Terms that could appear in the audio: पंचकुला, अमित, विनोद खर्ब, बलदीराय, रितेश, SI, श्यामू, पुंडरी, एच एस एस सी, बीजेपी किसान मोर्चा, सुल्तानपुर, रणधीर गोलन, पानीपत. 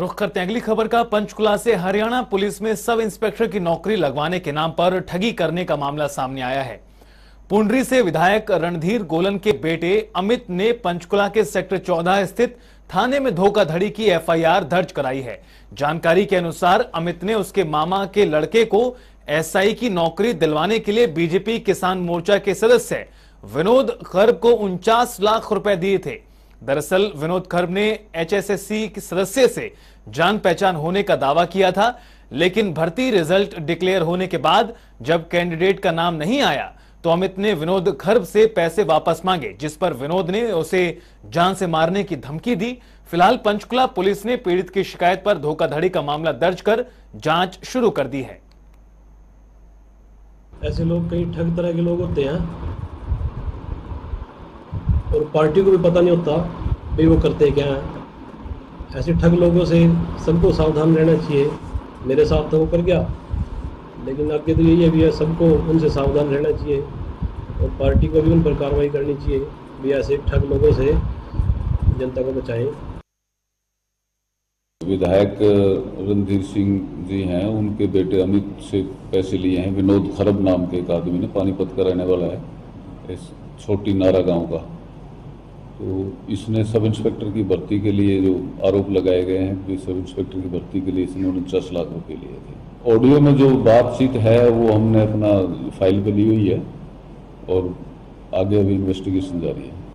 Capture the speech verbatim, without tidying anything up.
रुख करते हैं अगली खबर का। पंचकुला से हरियाणा पुलिस में सब इंस्पेक्टर की नौकरी लगवाने के नाम पर ठगी करने का मामला सामने आया है। पुंडरी से विधायक रणधीर गोलन के बेटे अमित ने पंचकुला के सेक्टर चौदह स्थित थाने में धोखाधड़ी की एफ आई आर दर्ज कराई है। जानकारी के अनुसार अमित ने उसके मामा के लड़के को एस आई की नौकरी दिलवाने के लिए बीजेपी किसान मोर्चा के सदस्य विनोद खर्ब को उनचास लाख रुपए दिए थे। दरअसल विनोद खर्ब ने एच एस एस सी के सदस्य से जान पहचान होने का दावा किया था, लेकिन भर्ती रिजल्ट डिक्लेयर होने के बाद जब कैंडिडेट का नाम नहीं आया तो अमित ने विनोद खर्ब से पैसे वापस मांगे, जिस पर विनोद ने उसे जान से मारने की धमकी दी। फिलहाल पंचकुला पुलिस ने पीड़ित की शिकायत पर धोखाधड़ी का मामला दर्ज कर जांच शुरू कर दी है। ऐसे लोग कई ठग तरह के लोग होते हैं और पार्टी को भी पता नहीं होता भाई वो करते क्या है। ऐसे ठग लोगों से सबको सावधान रहना चाहिए। मेरे साथ तो वो कर गया, लेकिन आगे तो यही अभी है, सबको उनसे सावधान रहना चाहिए और पार्टी को भी उन पर कार्रवाई करनी चाहिए भी ऐसे ठग लोगों से जनता को बचाएं। विधायक रणधीर सिंह जी हैं, उनके बेटे अमित से पैसे लिए हैं। विनोद खर्ब नाम के एक आदमी ने, पानीपत का रहने वाला है, इस छोटी नारा गांव का। तो इसने सब इंस्पेक्टर की भर्ती के लिए जो आरोप लगाए गए हैं कि सब इंस्पेक्टर की भर्ती के लिए इसने उनचास लाख रुपये लिए थे। ऑडियो में जो बातचीत है वो हमने अपना फाइल पे ली हुई है और आगे अभी इन्वेस्टिगेशन जारी है।